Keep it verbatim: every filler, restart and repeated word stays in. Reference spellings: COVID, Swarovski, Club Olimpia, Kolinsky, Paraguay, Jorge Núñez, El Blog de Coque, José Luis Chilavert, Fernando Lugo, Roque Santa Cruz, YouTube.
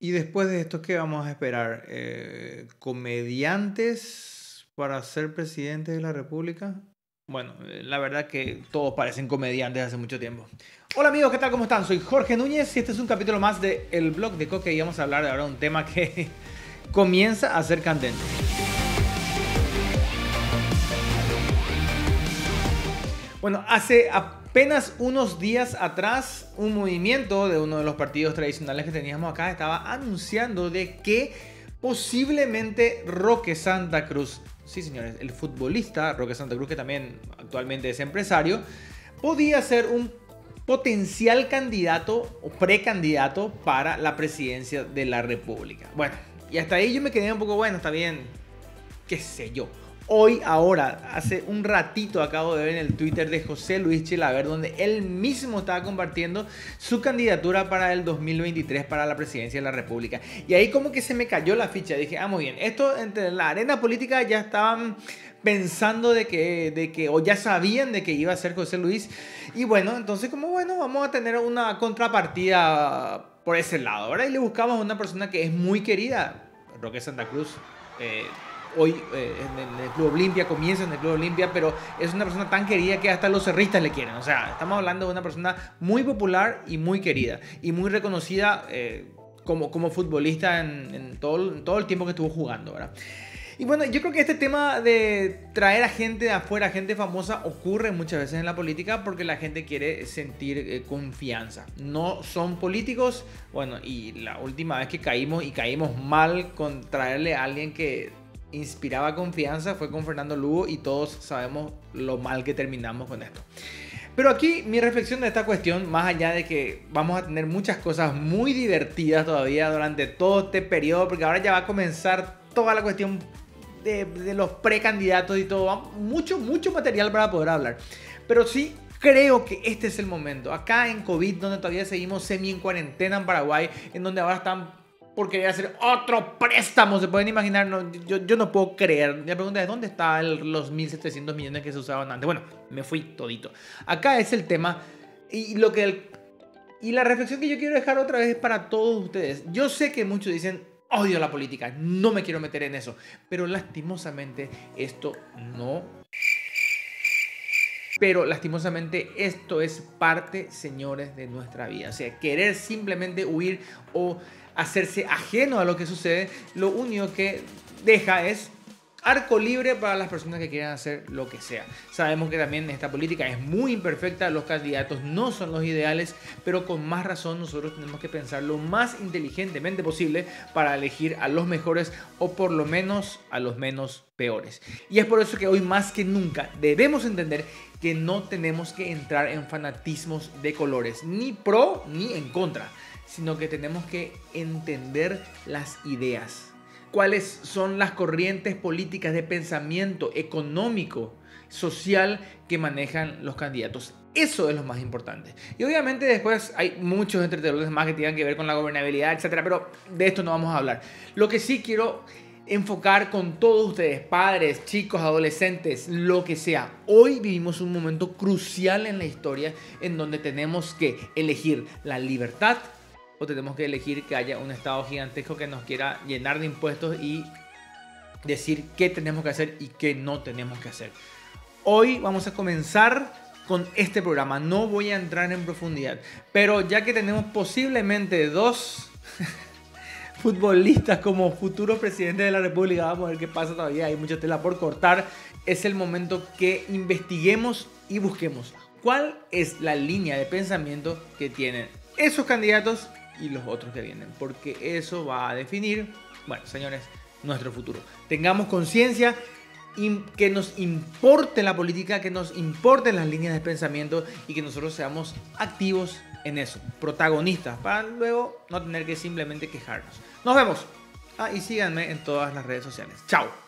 Y después de esto, ¿qué vamos a esperar? Eh, ¿Comediantes para ser presidente de la República? Bueno, la verdad que todos parecen comediantes hace mucho tiempo. Hola amigos, ¿qué tal? ¿Cómo están? Soy Jorge Núñez y este es un capítulo más de El Blog de Coque y vamos a hablar ahora de un tema que comienza a ser candente. Bueno, hace apenas unos días atrás un movimiento de uno de los partidos tradicionales que teníamos acá estaba anunciando de que posiblemente Roque Santa Cruz, sí señores, el futbolista Roque Santa Cruz, que también actualmente es empresario, podía ser un potencial candidato o precandidato para la presidencia de la República. Bueno, y hasta ahí yo me quedé un poco, bueno, está bien, qué sé yo. Hoy, ahora, hace un ratito acabo de ver en el Twitter de José Luis Chilavert, donde él mismo estaba compartiendo su candidatura para el dos mil veintitrés para la presidencia de la República. Y ahí como que se me cayó la ficha. Dije, ah, muy bien, esto entre la arena política ya estaban pensando de que, de que, o ya sabían de que iba a ser José Luis. Y bueno, entonces como bueno, vamos a tener una contrapartida por ese lado. Ahora y le buscamos a una persona que es muy querida, Roque Santa Cruz, eh, hoy eh, en el Club Olimpia, comienza en el Club Olimpia, pero es una persona tan querida que hasta los cerristas le quieren. O sea, estamos hablando de una persona muy popular y muy querida y muy reconocida eh, como, como futbolista en, en, todo, en todo el tiempo que estuvo jugando, ¿verdad? Y bueno, yo creo que este tema de traer a gente de afuera, gente famosa, ocurre muchas veces en la política porque la gente quiere sentir eh, confianza. No son políticos. Bueno, y la última vez que caímos y caímos mal con traerle a alguien que inspiraba confianza fue con Fernando Lugo y todos sabemos lo mal que terminamos con esto. Pero aquí mi reflexión de esta cuestión, más allá de que vamos a tener muchas cosas muy divertidas todavía durante todo este periodo, porque ahora ya va a comenzar toda la cuestión de, de los precandidatos y todo, mucho, mucho material para poder hablar. Pero sí creo que este es el momento, acá en COVID, donde todavía seguimos semi en cuarentena en Paraguay, en donde ahora están por querer hacer otro préstamo. Se pueden imaginar, no, yo, yo no puedo creer. La pregunta es, ¿dónde están los mil setecientos millones que se usaban antes? Bueno, me fui todito. Acá es el tema. Y, lo que el, y la reflexión que yo quiero dejar otra vez es para todos ustedes. Yo sé que muchos dicen, odio la política, no me quiero meter en eso. Pero lastimosamente esto no... Pero lastimosamente esto es parte, señores, de nuestra vida. O sea, querer simplemente huir o hacerse ajeno a lo que sucede, lo único que deja es arco libre para las personas que quieran hacer lo que sea. Sabemos que también esta política es muy imperfecta, los candidatos no son los ideales, pero con más razón nosotros tenemos que pensar lo más inteligentemente posible para elegir a los mejores o por lo menos a los menos peores. Y es por eso que hoy más que nunca debemos entender que no tenemos que entrar en fanatismos de colores, ni pro ni en contra, sino que tenemos que entender las ideas. Cuáles son las corrientes políticas de pensamiento económico, social que manejan los candidatos. Eso es lo más importante. Y obviamente después hay muchos entretelones más que tengan que ver con la gobernabilidad, etcétera. Pero de esto no vamos a hablar. Lo que sí quiero enfocar con todos ustedes, padres, chicos, adolescentes, lo que sea. Hoy vivimos un momento crucial en la historia en donde tenemos que elegir la libertad o tenemos que elegir que haya un estado gigantesco que nos quiera llenar de impuestos y decir qué tenemos que hacer y qué no tenemos que hacer. Hoy vamos a comenzar con este programa. No voy a entrar en profundidad, pero ya que tenemos posiblemente dos futbolistas como futuros presidentes de la República, vamos a ver qué pasa todavía. Hay mucha tela por cortar. Es el momento que investiguemos y busquemos cuál es la línea de pensamiento que tienen esos candidatos y los otros que vienen, porque eso va a definir, bueno, señores, nuestro futuro. Tengamos conciencia, que nos importe la política, que nos importen las líneas de pensamiento y que nosotros seamos activos en eso, protagonistas, para luego no tener que simplemente quejarnos. Nos vemos. Ah, y síganme en todas las redes sociales. Chao.